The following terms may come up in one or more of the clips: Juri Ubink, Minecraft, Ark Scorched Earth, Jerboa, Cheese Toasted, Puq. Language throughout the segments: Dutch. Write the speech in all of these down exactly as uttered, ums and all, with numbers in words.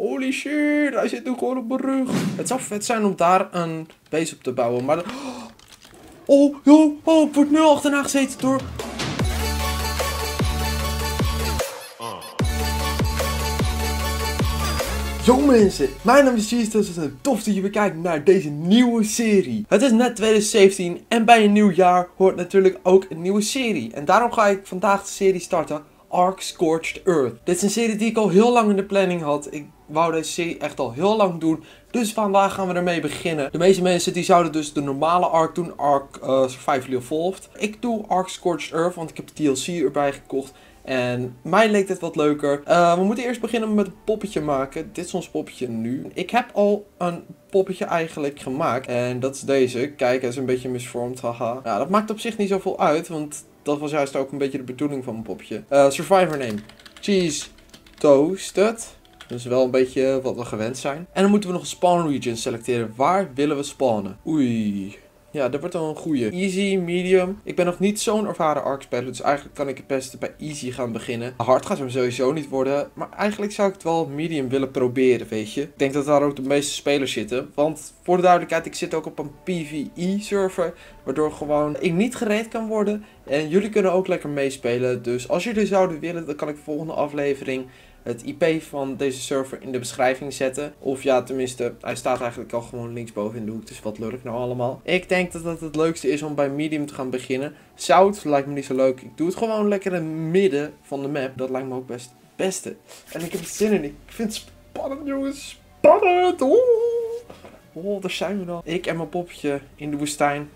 Holy shit, hij zit nu gewoon op mijn rug. Het zou vet zijn om daar een base op te bouwen, maar... Oh, joh, oh, ik word nu al achterna gezeten door... Zo mensen, mijn naam is Cheese Toasted en tof dat je weer kijkt naar deze nieuwe serie. Het is net twintig zeventien en bij een nieuw jaar hoort natuurlijk ook een nieuwe serie. En daarom ga ik vandaag de serie starten, Ark Scorched Earth. Dit is een serie die ik al heel lang in de planning had. Ik wou deze serie echt al heel lang doen. Dus vandaag gaan we ermee beginnen. De meeste mensen die zouden dus de normale Ark doen, Ark uh, Survival Evolved. Ik doe Ark Scorched Earth, want ik heb de D L C erbij gekocht. En mij leek dit wat leuker. Uh, we moeten eerst beginnen met een poppetje maken. Dit is ons poppetje nu. Ik heb al een poppetje eigenlijk gemaakt. En dat is deze. Kijk, hij is een beetje misvormd. Haha. Ja, dat maakt op zich niet zoveel uit. Want dat was juist ook een beetje de bedoeling van mijn poppetje. Uh, survivor name. Cheese Toasted. Dus wel een beetje wat we gewend zijn. En dan moeten we nog een spawn region selecteren. Waar willen we spawnen? Oei. Ja, dat wordt wel een goeie. Easy, medium. Ik ben nog niet zo'n ervaren arc-speler, dus eigenlijk kan ik het beste bij easy gaan beginnen. Hard gaat hem sowieso niet worden, maar eigenlijk zou ik het wel medium willen proberen, weet je. Ik denk dat daar ook de meeste spelers zitten, want voor de duidelijkheid, ik zit ook op een P V E-server, waardoor gewoon ik niet gereed kan worden. En jullie kunnen ook lekker meespelen, dus als jullie zouden willen, dan kan ik de volgende aflevering... het I P van deze server in de beschrijving zetten. Of ja, tenminste, hij staat eigenlijk al gewoon linksboven in de hoek. Dus wat lurk nou allemaal. Ik denk dat dat het leukste is om bij medium te gaan beginnen. Zout lijkt me niet zo leuk. Ik doe het gewoon lekker in het midden van de map. Dat lijkt me ook best het beste. En ik heb er zin in. Ik vind het spannend, jongens. Spannend. Oh, oh daar zijn we dan. Ik en mijn popje in de woestijn.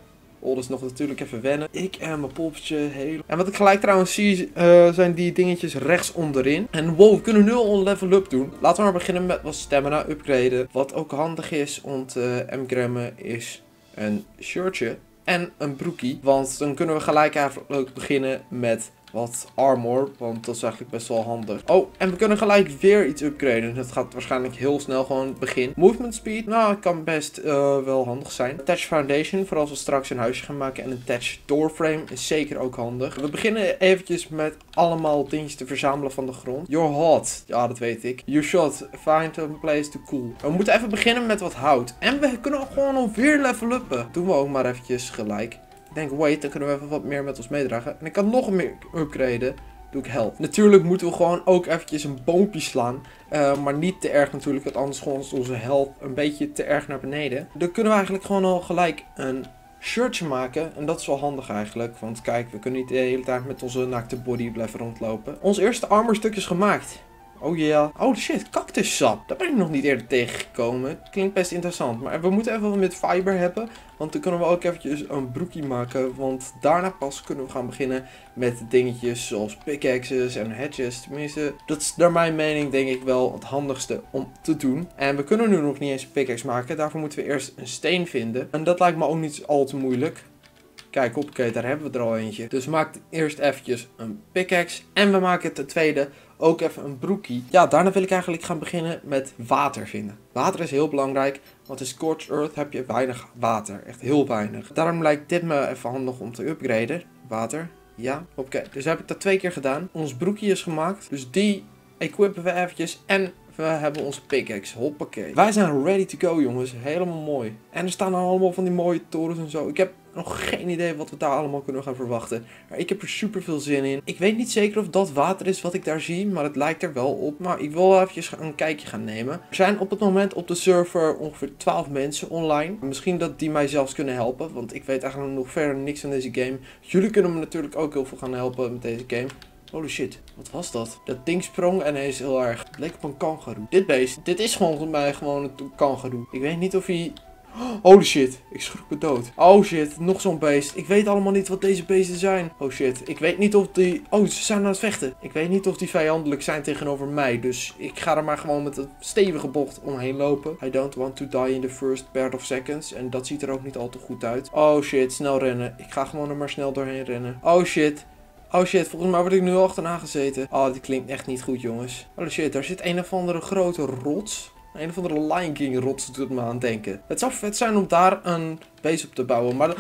Oh, dat is nog natuurlijk even wennen. Ik en mijn poppetje helemaal. En wat ik gelijk trouwens zie, uh, zijn die dingetjes rechts onderin. En wow, we kunnen nu al een level up doen. Laten we maar beginnen met wat stamina upgraden. Wat ook handig is om te emgrammen is een shirtje en een broekie. Want dan kunnen we gelijk eigenlijk beginnen met wat armor. Want dat is eigenlijk best wel handig. Oh, en we kunnen gelijk weer iets upgraden. Het gaat waarschijnlijk heel snel gewoon beginnen. Movement speed, nou, kan best uh, wel handig zijn. Attach foundation, vooral als we straks een huisje gaan maken. En een attach doorframe is zeker ook handig. We beginnen eventjes met allemaal dingetjes te verzamelen van de grond. You're hot, ja, dat weet ik. You shot, find a place to cool. We moeten even beginnen met wat hout. En we kunnen ook gewoon alweer level uppen. Doen we ook maar eventjes gelijk. Ik denk, wait, dan kunnen we even wat meer met ons meedragen. En ik kan nog meer upgraden. Doe ik help. Natuurlijk moeten we gewoon ook eventjes een boompje slaan. Uh, maar niet te erg natuurlijk, want anders gewoon is onze help een beetje te erg naar beneden. Dan kunnen we eigenlijk gewoon al gelijk een shirtje maken. En dat is wel handig eigenlijk. Want kijk, we kunnen niet de hele tijd met onze naakte body blijven rondlopen. Ons eerste armor stuk is gemaakt. Oh ja. Yeah. Oh shit, cactussap. Daar ben ik nog niet eerder tegengekomen. Klinkt best interessant. Maar we moeten even wat met fiber hebben. Want dan kunnen we ook eventjes een broekie maken. Want daarna pas kunnen we gaan beginnen met dingetjes zoals pickaxes en hatches. Tenminste, dat is naar mijn mening denk ik wel het handigste om te doen. En we kunnen nu nog niet eens een pickaxe maken. Daarvoor moeten we eerst een steen vinden. En dat lijkt me ook niet al te moeilijk. Kijk, hoppakee, daar hebben we er al eentje. Dus maak eerst eventjes een pickaxe. En we maken ten tweede ook even een broekie. Ja, daarna wil ik eigenlijk gaan beginnen met water vinden. Water is heel belangrijk, want in Scorched Earth heb je weinig water. Echt heel weinig. Daarom lijkt dit me even handig om te upgraden. Water, ja. Oké, dus heb ik dat twee keer gedaan. Ons broekie is gemaakt, dus die equippen we eventjes en... we hebben onze pickaxe. Hoppakee. Wij zijn ready to go, jongens. Helemaal mooi. En er staan allemaal van die mooie torens en zo. Ik heb nog geen idee wat we daar allemaal kunnen gaan verwachten. Maar ik heb er super veel zin in. Ik weet niet zeker of dat water is wat ik daar zie. Maar het lijkt er wel op. Maar ik wil even een kijkje gaan nemen. Er zijn op het moment op de server ongeveer twaalf mensen online. Misschien dat die mij zelfs kunnen helpen. Want ik weet eigenlijk nog verder niks van deze game. Jullie kunnen me natuurlijk ook heel veel gaan helpen met deze game. Holy shit, wat was dat? Dat ding sprong en hij is heel erg... het leek op een kangoeroe. Dit beest, dit is gewoon voor mij gewoon een kangoeroe. Ik weet niet of hij... holy shit, ik schroek me dood. Oh shit, nog zo'n beest. Ik weet allemaal niet wat deze beesten zijn. Oh shit, ik weet niet of die... oh, ze zijn aan het vechten. Ik weet niet of die vijandelijk zijn tegenover mij. Dus ik ga er maar gewoon met een stevige bocht omheen lopen. I don't want to die in the first part of seconds. En dat ziet er ook niet al te goed uit. Oh shit, snel rennen. Ik ga gewoon er maar snel doorheen rennen. Oh shit. Oh shit, volgens mij word ik nu al achterna gezeten. Oh, dit klinkt echt niet goed, jongens. Oh shit, daar zit een of andere grote rots. Een of andere Lion King rots doet me aan het denken. Het zou vet zijn om daar een base op te bouwen, maar...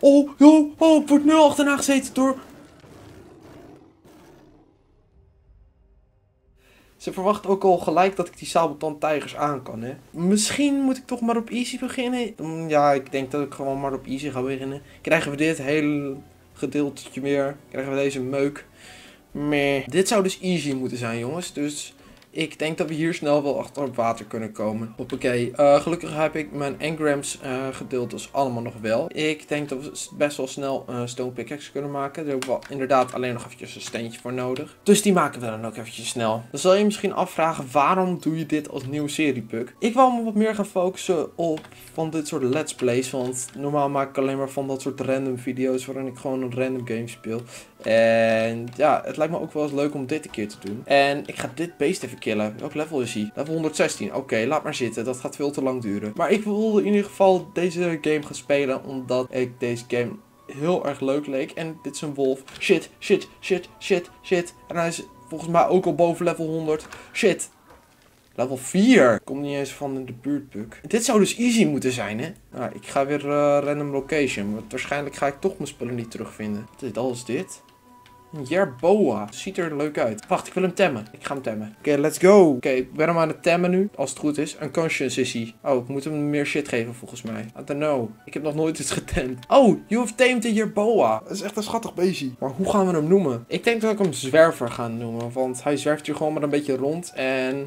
oh, joh, oh, ik word nu al achterna gezeten door... Ze verwacht ook al gelijk dat ik die sabeltandtijgers aan kan, hè. Misschien moet ik toch maar op easy beginnen. Ja, ik denk dat ik gewoon maar op easy ga beginnen. Krijgen we dit hele gedeeltje meer. Krijgen we deze meuk. Meh. Dit zou dus easy moeten zijn, jongens. Dus ik denk dat we hier snel wel achter op water kunnen komen. Hoppakee. Uh, gelukkig heb ik mijn engrams uh, gedeeltes allemaal nog wel. Ik denk dat we best wel snel een uh, stone pickaxe kunnen maken. Daar hebben we inderdaad alleen nog eventjes een steentje voor nodig. Dus die maken we dan ook eventjes snel. Dan zal je je misschien afvragen, waarom doe je dit als nieuwe serie, Puk? Ik wil me wat meer gaan focussen op van dit soort let's plays. Want normaal maak ik alleen maar van dat soort random video's waarin ik gewoon een random game speel. En ja, het lijkt me ook wel eens leuk om dit een keer te doen. En ik ga dit beest even killen. Welk level is hij? Level honderdzestien. Oké, okay, laat maar zitten. Dat gaat veel te lang duren. Maar ik wilde in ieder geval deze game gaan spelen. Omdat ik deze game heel erg leuk leek. En dit is een wolf. Shit, shit, shit, shit, shit. En hij is volgens mij ook al boven level honderd. Shit. Level vier. Komt niet eens van in de buurt, Puk. Dit zou dus easy moeten zijn, hè? Nou, ik ga weer uh, random location. Want waarschijnlijk ga ik toch mijn spullen niet terugvinden. Wat is alles dit? Jerboa. Ziet er leuk uit. Wacht, ik wil hem temmen. Ik ga hem temmen. Oké, okay, let's go. Oké, okay, ik ben hem aan het temmen nu. Als het goed is. Unconscious is hij. Oh, ik moet hem meer shit geven volgens mij. I don't know. Ik heb nog nooit iets getemd. Oh, you have tamed a Jerboa. Dat is echt een schattig beestje. Maar hoe gaan we hem noemen? Ik denk dat ik hem zwerver ga noemen. Want hij zwerft hier gewoon maar een beetje rond. En...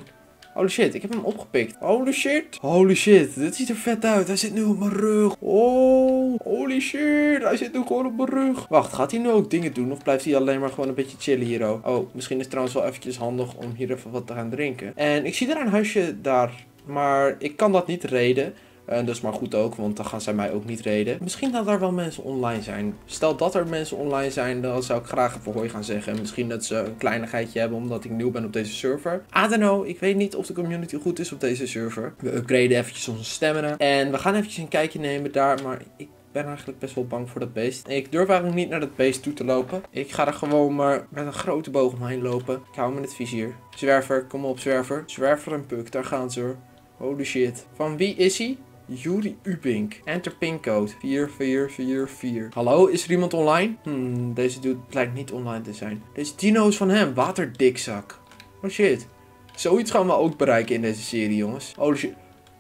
holy shit, ik heb hem opgepikt. Holy shit. Holy shit, dit ziet er vet uit. Hij zit nu op mijn rug. Oh, holy shit. Hij zit nu gewoon op mijn rug. Wacht, gaat hij nu ook dingen doen? Of blijft hij alleen maar gewoon een beetje chillen hier? Oh, oh misschien is het trouwens wel eventjes handig om hier even wat te gaan drinken. En ik zie daar een huisje daar. Maar ik kan dat niet raiden. En dat is maar goed ook, want dan gaan zij mij ook niet raiden. Misschien dat er wel mensen online zijn. Stel dat er mensen online zijn, dan zou ik graag even hoi gaan zeggen. Misschien dat ze een kleinigheidje hebben omdat ik nieuw ben op deze server. I don't know, ik weet niet of de community goed is op deze server. We upgraden eventjes onze stamina. En we gaan eventjes een kijkje nemen daar, maar ik... ik ben eigenlijk best wel bang voor dat beest. Ik durf eigenlijk niet naar dat beest toe te lopen. Ik ga er gewoon maar met een grote boog omheen lopen. Ik hou hem in het vizier. Zwerver, kom op zwerver. Zwerver en Puk, daar gaan ze hoor. Holy shit. Van wie is hij? Juri Ubink. Enter pincode vier vier vier vier. Hallo, is er iemand online? Hmm, deze dude lijkt niet online te zijn. Deze dino is van hem. Waterdikzak. Oh shit. Zoiets gaan we ook bereiken in deze serie, jongens. Oh shit.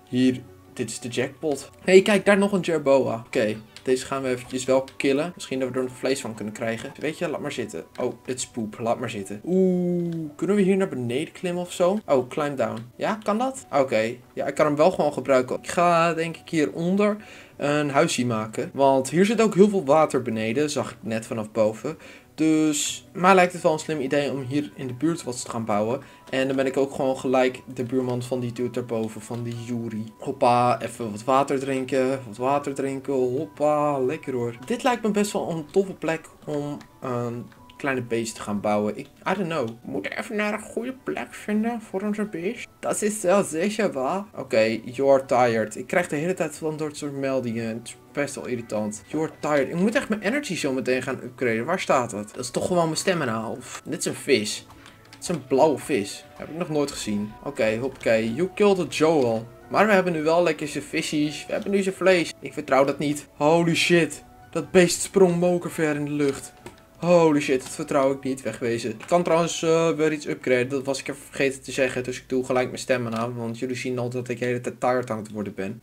Hier, dit is de jackpot. Hé, hey, kijk, daar nog een Jerboa. Oké, okay, deze gaan we eventjes wel killen. Misschien dat we er nog vlees van kunnen krijgen. Weet je, laat maar zitten. Oh, dit is poep. Laat maar zitten. Oeh, kunnen we hier naar beneden klimmen of zo? Oh, climb down. Ja, kan dat? Oké, okay. Ja, ik kan hem wel gewoon gebruiken. Ik ga denk ik hieronder een huisje maken. Want hier zit ook heel veel water beneden. Zag ik net vanaf boven. Dus mij lijkt het wel een slim idee om hier in de buurt wat te gaan bouwen. En dan ben ik ook gewoon gelijk de buurman van die dude daarboven, van die Juri. Hoppa, even wat water drinken, wat water drinken, hoppa, lekker hoor. Dit lijkt me best wel een toffe plek om een kleine beest te gaan bouwen. Ik, I don't know. We moeten even naar een goede plek vinden voor onze beest. Dat is wel zeker waar. Oké, okay, you're tired. Ik krijg de hele tijd van dat soort meldingen. Best wel irritant. You're tired. Ik moet echt mijn energy zo meteen gaan upgraden. Waar staat dat? Dat is toch gewoon mijn stamina of... dit is een vis. Dit is een blauwe vis. Heb ik nog nooit gezien. Oké, okay, hoppakee. You killed a Joel. Maar we hebben nu wel lekker zijn visjes. We hebben nu zijn vlees. Ik vertrouw dat niet. Holy shit. Dat beest sprong moker ver in de lucht. Holy shit, dat vertrouw ik niet. Wegwezen. Ik kan trouwens uh, weer iets upgraden. Dat was ik even vergeten te zeggen. Dus ik doe gelijk mijn stamina. Want jullie zien al dat ik de hele tijd tired aan het worden ben.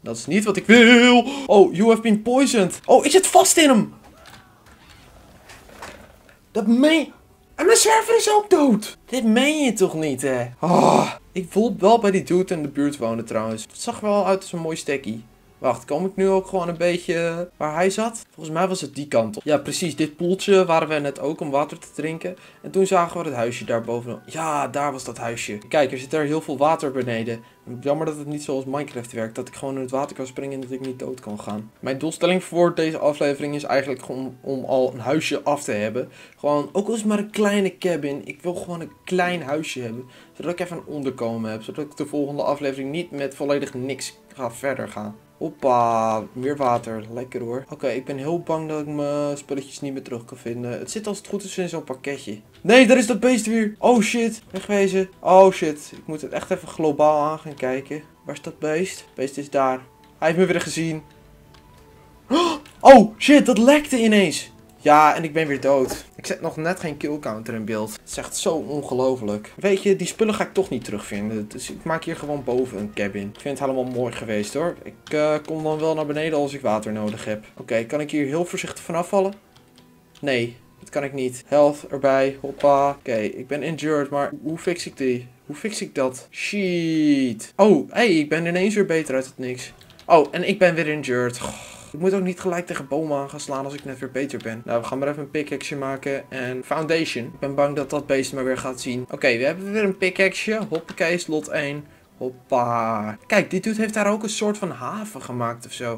Dat is niet wat ik wil. Oh, you have been poisoned. Oh, ik zit vast in hem. Dat meen... en mijn server is ook dood. Dit meen je toch niet, hè? Oh. Ik voel wel bij die dude in de buurt wonen, trouwens. Het zag wel uit als een mooi stekkie. Wacht, kom ik nu ook gewoon een beetje waar hij zat? Volgens mij was het die kant op. Ja, precies. Dit poeltje waren we net ook om water te drinken. En toen zagen we het huisje daar bovenop. Ja, daar was dat huisje. Kijk, er zit daar heel veel water beneden. Jammer dat het niet zoals Minecraft werkt. Dat ik gewoon in het water kan springen en dat ik niet dood kan gaan. Mijn doelstelling voor deze aflevering is eigenlijk gewoon om al een huisje af te hebben. Gewoon, ook al is het maar een kleine cabin. Ik wil gewoon een klein huisje hebben. Zodat ik even een onderkomen heb. Zodat ik de volgende aflevering niet met volledig niks ga verder gaan. Hoppa, meer water. Lekker hoor. Oké, okay, ik ben heel bang dat ik mijn spulletjes niet meer terug kan vinden. Het zit als het goed is in zo'n pakketje. Nee, daar is dat beest weer. Oh shit, wegwezen. Oh shit, ik moet het echt even globaal aan gaan kijken. Waar is dat beest? Het beest is daar. Hij heeft me weer gezien. Oh shit, dat lekte ineens. Ja, en ik ben weer dood. Ik zet nog net geen killcounter in beeld. Het is echt zo ongelooflijk. Weet je, die spullen ga ik toch niet terugvinden. Dus ik maak hier gewoon boven een cabin. Ik vind het helemaal mooi geweest hoor. Ik uh, kom dan wel naar beneden als ik water nodig heb. Oké, okay, kan ik hier heel voorzichtig van afvallen? Nee, dat kan ik niet. Health erbij, hoppa. Oké, okay, ik ben injured, maar hoe fix ik die? Hoe fix ik dat? Shit. Oh, hé, hey, ik ben ineens weer beter uit het niks. Oh, en ik ben weer injured. Goh. Ik moet ook niet gelijk tegen bomen aan gaan slaan als ik net weer beter ben. Nou, we gaan maar even een pickaxe maken. En foundation. Ik ben bang dat dat beest maar weer gaat zien. Oké, okay, we hebben weer een pickaxe. Hoppakee, slot één. Hoppa. Kijk, die dude heeft daar ook een soort van haven gemaakt of zo.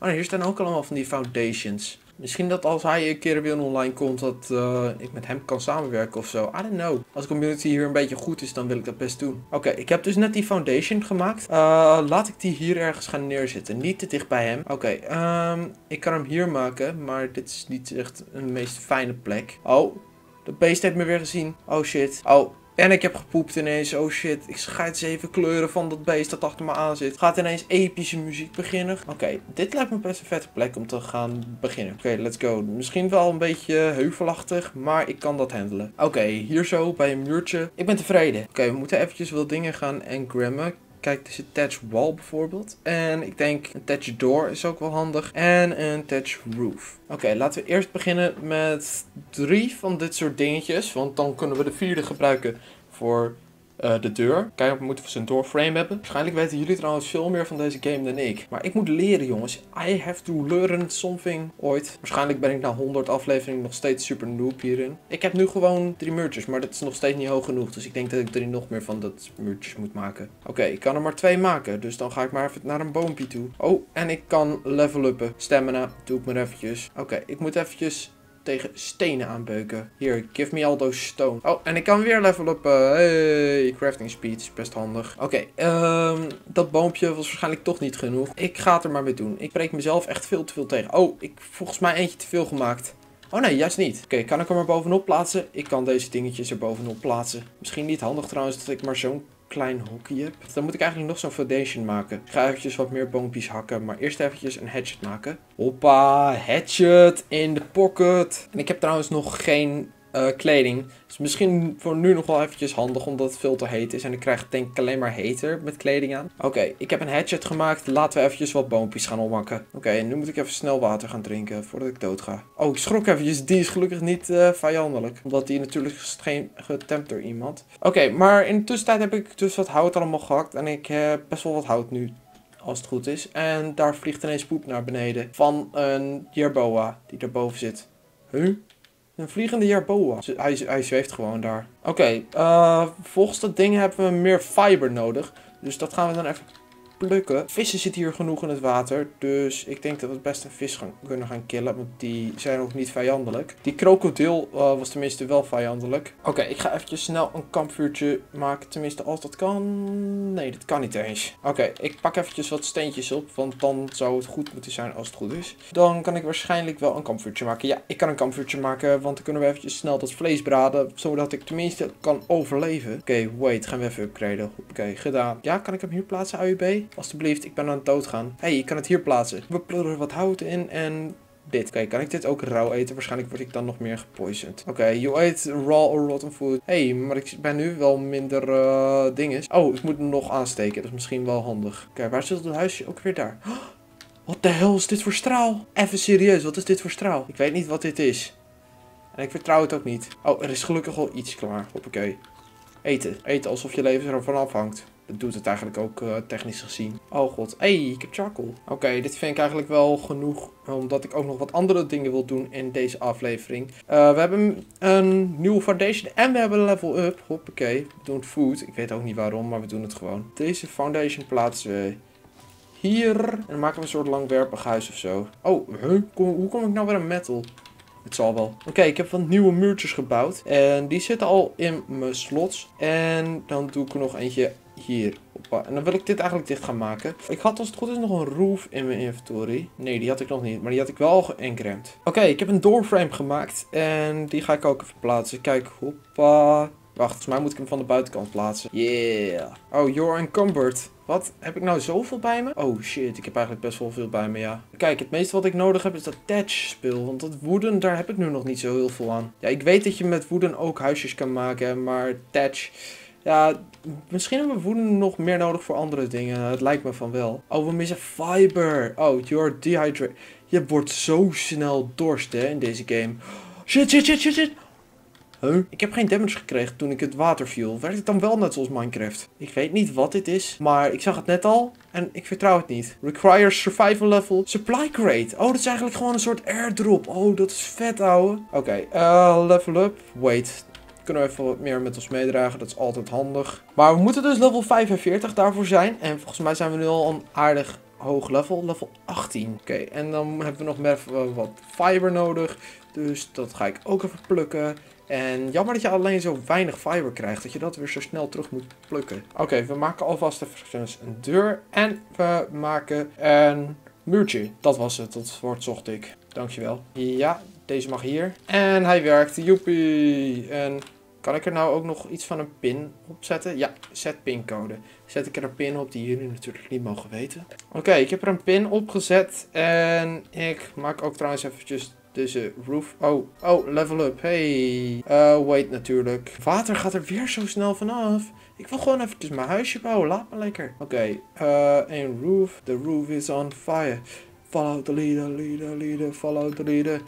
Oh nee, hier staan ook allemaal van die foundations. Misschien dat als hij een keer weer online komt, dat uh, ik met hem kan samenwerken of zo. I don't know. Als de community hier een beetje goed is, dan wil ik dat best doen. Oké, okay, ik heb dus net die foundation gemaakt. Uh, laat ik die hier ergens gaan neerzetten. Niet te dicht bij hem. Oké, okay, um, ik kan hem hier maken, maar dit is niet echt een meest fijne plek. Oh, dat beest heeft me weer gezien. Oh shit. Oh. En ik heb gepoept ineens, oh shit, ik scheid ze even kleuren van dat beest dat achter me aan zit. Gaat ineens epische muziek beginnen. Oké, okay, dit lijkt me best een vette plek om te gaan beginnen. Oké, okay, let's go. Misschien wel een beetje heuvelachtig, maar ik kan dat handelen. Oké, okay, hier zo, bij een muurtje. Ik ben tevreden. Oké, okay, we moeten eventjes wel dingen gaan engrammen. Kijk, dit is een thatch wall bijvoorbeeld. En ik denk een thatch door is ook wel handig. En een thatch roof. Oké, okay, laten we eerst beginnen met drie van dit soort dingetjes. Want dan kunnen we de vierde gebruiken voor uh, de deur. Kijk, we moeten een doorframe hebben. Waarschijnlijk weten jullie trouwens veel meer van deze game dan ik. Maar ik moet leren, jongens. I have to learn something ooit. Waarschijnlijk ben ik na honderd afleveringen nog steeds super noob hierin. Ik heb nu gewoon drie muurtjes, maar dat is nog steeds niet hoog genoeg. Dus ik denk dat ik er nog meer van dat muurtjes moet maken. Oké, okay, ik kan er maar twee maken. Dus dan ga ik maar even naar een boompje toe. Oh, en ik kan level uppen. Stamina, doe ik maar eventjes. Oké, okay, ik moet eventjes tegen stenen aanbeuken. Hier, give me all those stone. Oh, en ik kan weer level up. Hey, crafting speed is best handig. Oké, okay, um, dat boompje was waarschijnlijk toch niet genoeg. Ik ga het er maar mee doen. Ik spreek mezelf echt veel te veel tegen. Oh, ik heb volgens mij eentje te veel gemaakt. Oh nee, juist niet. Oké, okay, kan ik hem er bovenop plaatsen? Ik kan deze dingetjes er bovenop plaatsen. Misschien niet handig trouwens dat ik maar zo'n klein hokje heb. Dan moet ik eigenlijk nog zo'n foundation maken. Ik ga eventjes wat meer boompjes hakken, maar eerst eventjes een hatchet maken. Hoppa, hatchet in de pocket. En ik heb trouwens nog geen uh, kleding. Dus misschien voor nu nog wel eventjes handig, omdat het veel te heet is. En ik krijg denk ik alleen maar heter met kleding aan. Oké, okay, ik heb een hatchet gemaakt. Laten we eventjes wat boompjes gaan opmakken. Oké, okay, nu moet ik even snel water gaan drinken voordat ik dood ga. Oh, ik schrok eventjes. Die is gelukkig niet uh, vijandelijk. Omdat die natuurlijk geen getempt door iemand. Oké, okay, maar in de tussentijd heb ik dus wat hout allemaal gehakt. En ik heb best wel wat hout nu, als het goed is. En daar vliegt ineens poep naar beneden van een Jerboa die daarboven zit. Huh? Een vliegende Jerboa. Hij, hij zweeft gewoon daar. Oké, okay, uh, volgens dat ding hebben we meer fiber nodig. Dus dat gaan we dan even plukken. Vissen zitten hier genoeg in het water. Dus ik denk dat we best een vis gaan, kunnen gaan killen. Want die zijn ook niet vijandelijk. Die krokodil uh, was tenminste wel vijandelijk. Oké, okay, ik ga eventjes snel een kampvuurtje maken. Tenminste, als dat kan. Nee, dat kan niet eens. Oké, okay, ik pak eventjes wat steentjes op. Want dan zou het goed moeten zijn als het goed is. Dan kan ik waarschijnlijk wel een kampvuurtje maken. Ja, ik kan een kampvuurtje maken. Want dan kunnen we eventjes snel dat vlees braden. Zodat ik tenminste kan overleven. Oké, okay, wait. Gaan we even upgraden. Oké, okay, gedaan. Ja, kan ik hem hier plaatsen, A U B? Alsjeblieft, ik ben aan het doodgaan. Hé, hey, ik kan het hier plaatsen. We pleuren wat hout in en dit. Oké, okay, kan ik dit ook rauw eten? Waarschijnlijk word ik dan nog meer gepoisoned. Oké, okay, you ate raw or rotten food. Hé, hey, maar ik ben nu wel minder uh, dinges. Oh, ik moet hem nog aansteken. Dat is misschien wel handig. Oké, okay, waar zit het huisje? Ook weer daar. Oh, wat de hel is dit voor straal? Even serieus, wat is dit voor straal? Ik weet niet wat dit is. En ik vertrouw het ook niet. Oh, er is gelukkig al iets klaar. Hoppakee. Eten. Eten alsof je leven ervan afhangt. Dat doet het eigenlijk ook uh, technisch gezien. Oh god. Hé, hey, ik heb charcoal. Oké, okay, dit vind ik eigenlijk wel genoeg. Omdat ik ook nog wat andere dingen wil doen in deze aflevering. Uh, we hebben een nieuwe foundation. En we hebben een level up. Hoppakee. We doen food. Ik weet ook niet waarom, maar we doen het gewoon. Deze foundation plaatsen we hier. En dan maken we een soort langwerpig huis of zo. Oh, huh? Kom, hoe kom ik nou weer aan metal? Het zal wel. Oké, okay, ik heb wat nieuwe muurtjes gebouwd. En die zitten al in mijn slots. En dan doe ik er nog eentje hier. Hoppa. En dan wil ik dit eigenlijk dicht gaan maken. Ik had als het goed is nog een roof in mijn inventory. Nee, die had ik nog niet. Maar die had ik wel al geëngramd. Oké, okay, ik heb een doorframe gemaakt. En die ga ik ook even plaatsen. Kijk, hoppa. Wacht, volgens mij moet ik hem van de buitenkant plaatsen. Yeah. Oh, you're encumbered. Wat? Heb ik nou zoveel bij me? Oh shit, ik heb eigenlijk best wel veel bij me, ja. Kijk, het meeste wat ik nodig heb is dat thatch-spul. Want dat wooden, daar heb ik nu nog niet zo heel veel aan. Ja, ik weet dat je met wooden ook huisjes kan maken, maar thatch... Ja, misschien hebben we wooden nog meer nodig voor andere dingen. Het lijkt me van wel. Oh, we missen fiber. Oh, you're dehydrated. Je wordt zo snel dorst, hè, in deze game. Shit, shit, shit, shit, shit. Huh? Ik heb geen damage gekregen toen ik het water viel. Werkt het dan wel net zoals Minecraft? Ik weet niet wat dit is, maar ik zag het net al en ik vertrouw het niet. Requires survival level. Supply crate. Oh, dat is eigenlijk gewoon een soort airdrop. Oh, dat is vet, ouwe. Oké, okay, uh, level up. Wait. Kunnen we even wat meer met ons meedragen. Dat is altijd handig. Maar we moeten dus level vijfenveertig daarvoor zijn. En volgens mij zijn we nu al een aardig hoog level. Level achttien. Oké, okay, en dan hebben we nog meer wat fiber nodig. Dus dat ga ik ook even plukken. En jammer dat je alleen zo weinig fiber krijgt. Dat je dat weer zo snel terug moet plukken. Oké, okay, we maken alvast even een deur. En we maken een muurtje. Dat was het. Dat woord zocht ik. Dankjewel. Ja, deze mag hier. En hij werkt. Joepie. En kan ik er nou ook nog iets van een pin op zetten? Ja, zet pincode. Zet ik er een pin op die jullie natuurlijk niet mogen weten. Oké, okay, ik heb er een pin op gezet. En ik maak ook trouwens eventjes... Dus uh, roof. Oh, oh, level up. Hey. Uh, wait, natuurlijk. Water gaat er weer zo snel vanaf. Ik wil gewoon eventjes mijn huisje bouwen. Laat me lekker. Oké. Okay. Uh, een roof. The roof is on fire. Follow the leader, leader, leader. Follow the leader.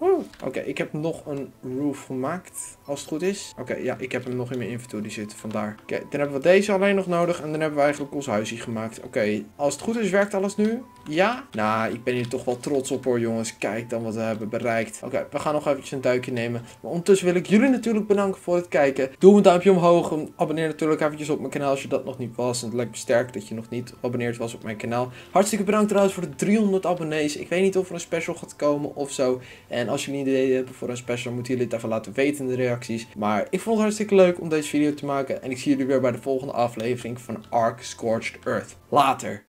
Oké, okay, ik heb nog een roof gemaakt, als het goed is. Oké, okay, ja, ik heb hem nog in mijn inventory zitten, vandaar. Oké, okay, dan hebben we deze alleen nog nodig en dan hebben we eigenlijk ons huisje gemaakt. Oké, okay, als het goed is werkt alles nu? Ja? Nou, nah, ik ben hier toch wel trots op hoor jongens. Kijk dan wat we hebben bereikt. Oké, okay, we gaan nog eventjes een duikje nemen. Maar ondertussen wil ik jullie natuurlijk bedanken voor het kijken. Doe een duimpje omhoog. Abonneer natuurlijk eventjes op mijn kanaal als je dat nog niet was. En het lijkt me sterk dat je nog niet geabonneerd was op mijn kanaal. Hartstikke bedankt trouwens voor de driehonderd abonnees. Ik weet niet of er een special gaat komen of zo. En als jullie een idee hebben voor een special, moeten jullie het even laten weten in de reacties. Maar ik vond het hartstikke leuk om deze video te maken. En ik zie jullie weer bij de volgende aflevering van Ark Scorched Earth. Later!